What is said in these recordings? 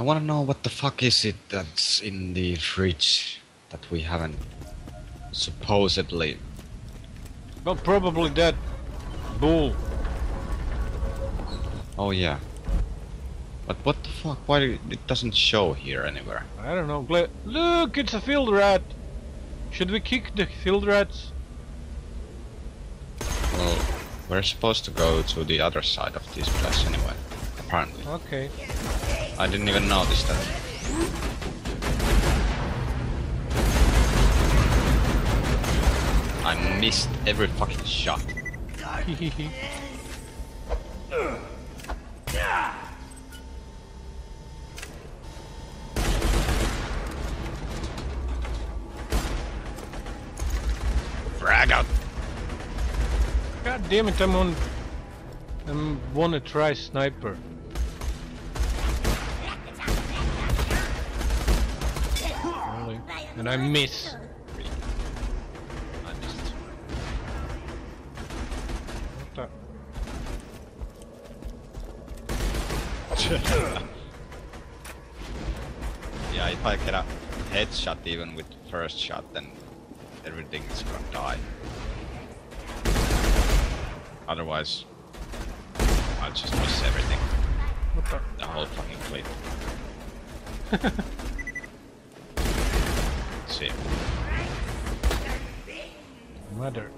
I want to know what the fuck is it that's in the fridge that we haven't supposedly. Well, probably that bull. Oh yeah. But what the fuck? Why it doesn't show here anywhere? I don't know. Look, it's a field rat. Should we kick the field rats? Well, we're supposed to go to the other side of this place anyway. Apparently. Okay. I didn't even notice that. I missed every fucking shot. Frag out! God damn it! I'm wanna try sniper. And I miss. I missed. What the? Yeah, if I get a headshot even with the first shot, then everything is gonna die. Otherwise, I'll just miss everything. What the whole fucking clip. Mother.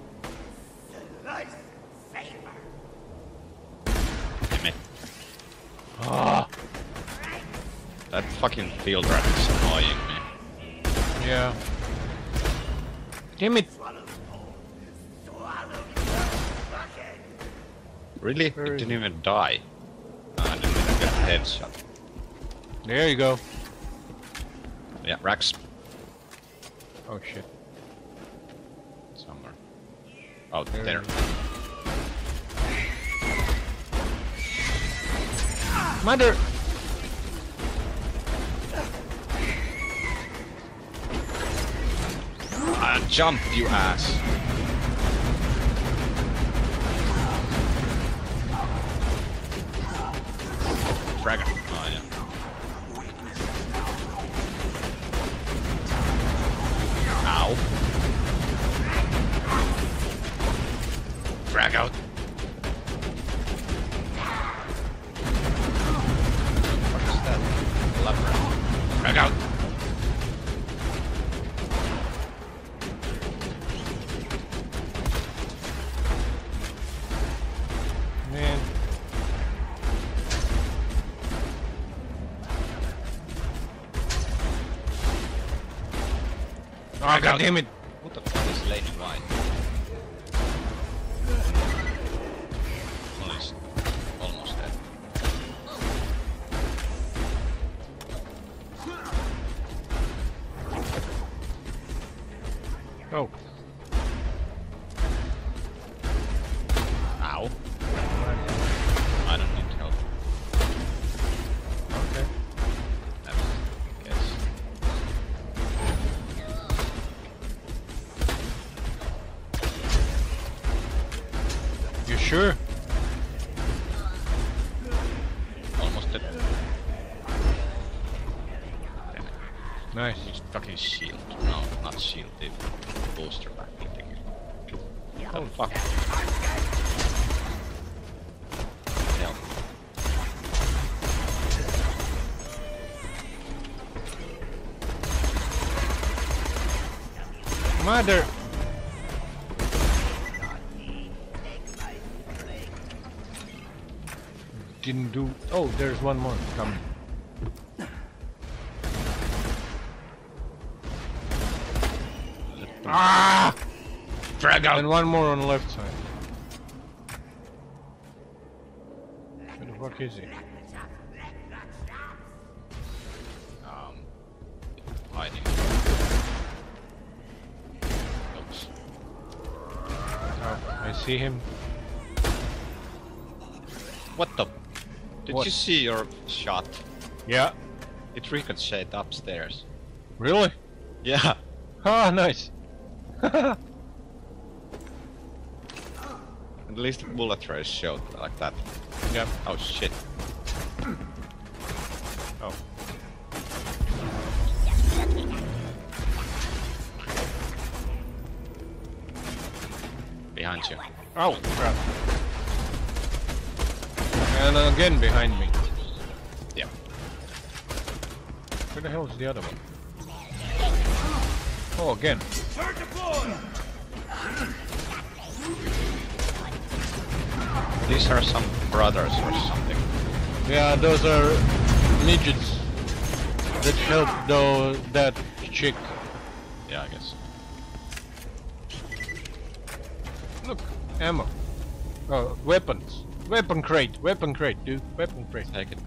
Damn it. Ah. That fucking field rat is annoying me. Yeah. Damn it. Really? It didn't even die. I didn't even get a headshot. There you go. Yeah, Rax. Oh shit. Somewhere. Out there. Mother! Jump, you ass! Fragger. Oh yeah. Ow. Frag out. What is that? Lever. Frag out. Man. Oh, god damn it! What the fuck is Lady White? Well, he's almost dead. Oh. Ow. I don't need help. Okay. I guess. You sure? Almost dead. Damn it. Nice. He's fucking shield. No, not shield, the booster back thing. Oh fuck. Help. Mother! Didn't do. Oh, there's one more coming. Ah! Frag out! And one more on the left side. Where the fuck is he? Hiding. Oops. Oh, I see him. What the? Did you see your shot? Yeah. It ricocheted upstairs. Really? Yeah. Ah, nice. At least the bullet trace showed like that. Yeah. Oh shit. Oh. aren't you? Oh, crap. And again behind me. Yeah. Where the hell is the other one? Oh, again. These are some brothers or something. Yeah, those are midgets that helped that chick. Yeah, I guess. Look, ammo. Oh, weapons. Weapon crate, dude. Weapon crate. Take it.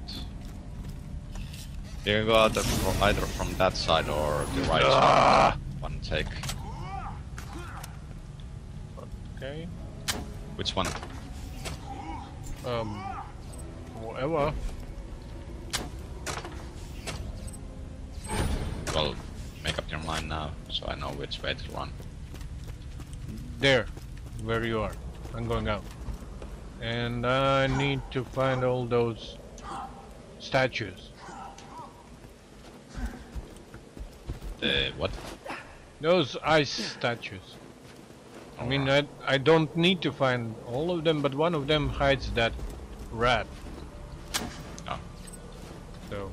You can go out either from that side or the right side. One take. Okay. Which one? Whatever. Well, make up your mind now, so I know which way to run. There, where you are. I'm going out. And I need to find all those statues. What? Those ice statues. I mean, I don't need to find all of them, but one of them hides that rat. Oh. So.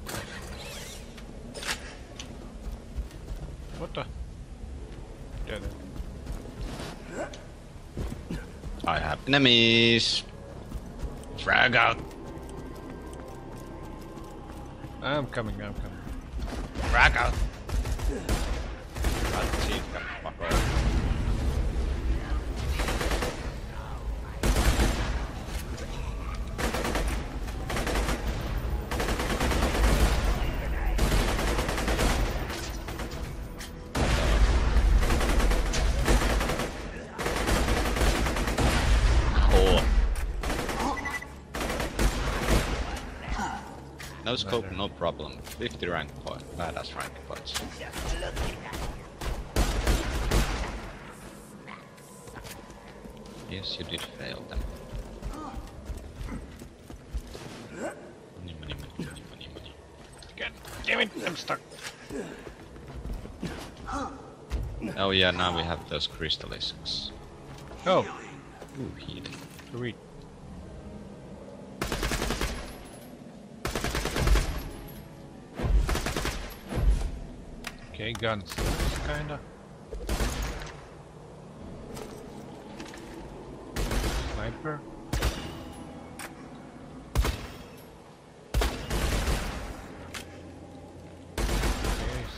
What the? I have enemies. Frag out. I'm coming, I'm coming. Frag out. I'll see if I can fuck off. No scope, no problem. 50 rank points. Badass rank points. Yes, you did fail them. Money, money, money, money, money. God damn it, I'm stuck. Oh yeah, now we have those crystallizers. Oh. Ooh, healing. Sweet. Okay, guns, kinda. Sniper. Okay,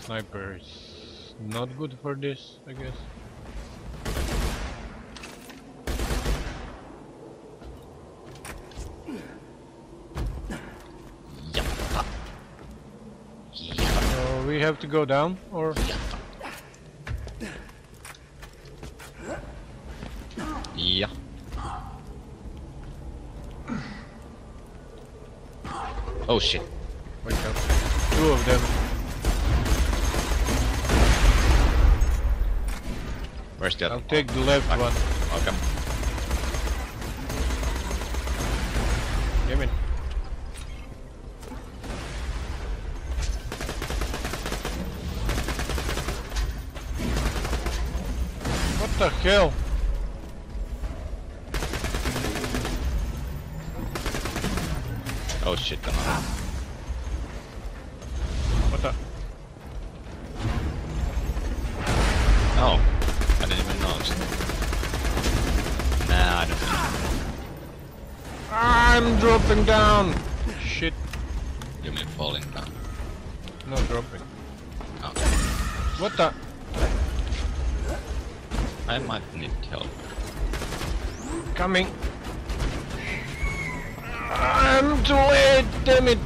sniper is not good for this, I guess. We have to go down, or yeah. Oh shit! Wake up! Two of them. Where's the other? I'll take the left one. Okay. Give me. What the hell? Oh shit, come on. What the? Oh, I didn't even notice. Nah, I don't know. I'm dropping down! Shit. You mean falling down? No, dropping. Okay. What the? I might need help. Coming. I'm too late, damn it.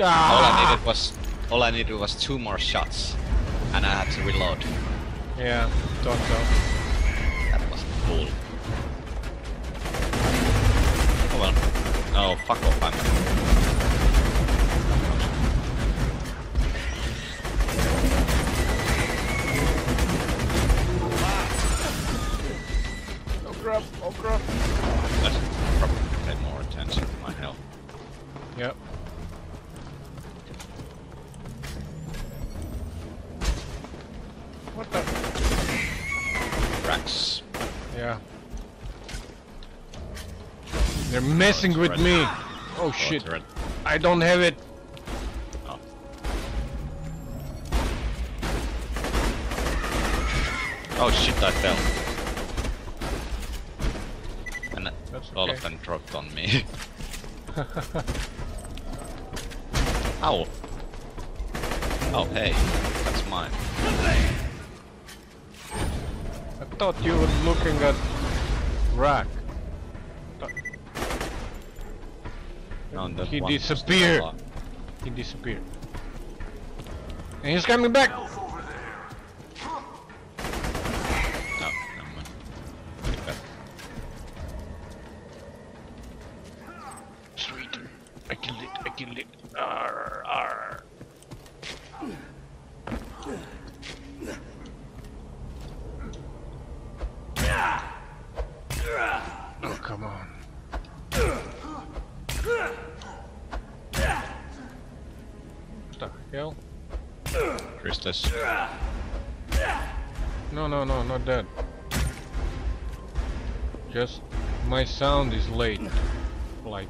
All I needed was two more shots, and I had to reload. Yeah, thought so. That was cool. Oh well. No, fuck off, I'm. Oh crap! That's probably pay more attention to my health. Yep. What the? tracks. Yeah. They're messing with me. Oh shit. I don't have it. Oh. Oh shit, I fell. And all of them dropped on me. Ow. Oh hey, that's mine. I thought you were looking at Rack. No, he disappeared. He disappeared. And he's coming back. No, never mind. Okay. Sweet. I killed it. I killed it. Arr, arr. Oh, come on. What the hell? Christus. No, no, no, not that. Just my sound is late. Like.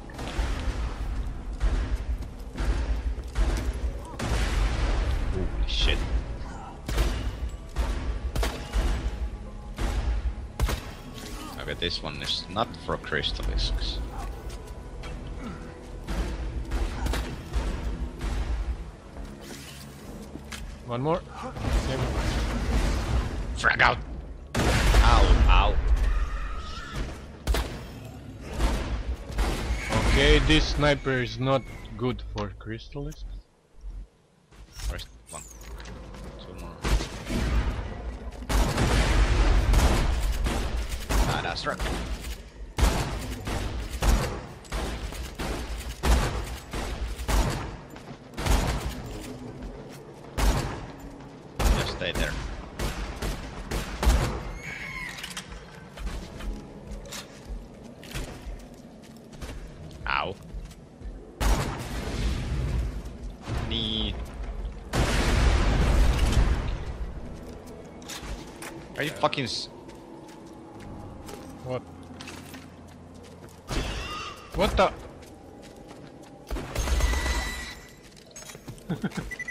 Holy shit. Okay, this one is not for Crystalisks. One more. Frag out. Ow, ow. Okay, this sniper is not good for Crystalisks. First one. Two more. Ah, that's right. Stay there. Ow. Knee. Are you fucking what? What the?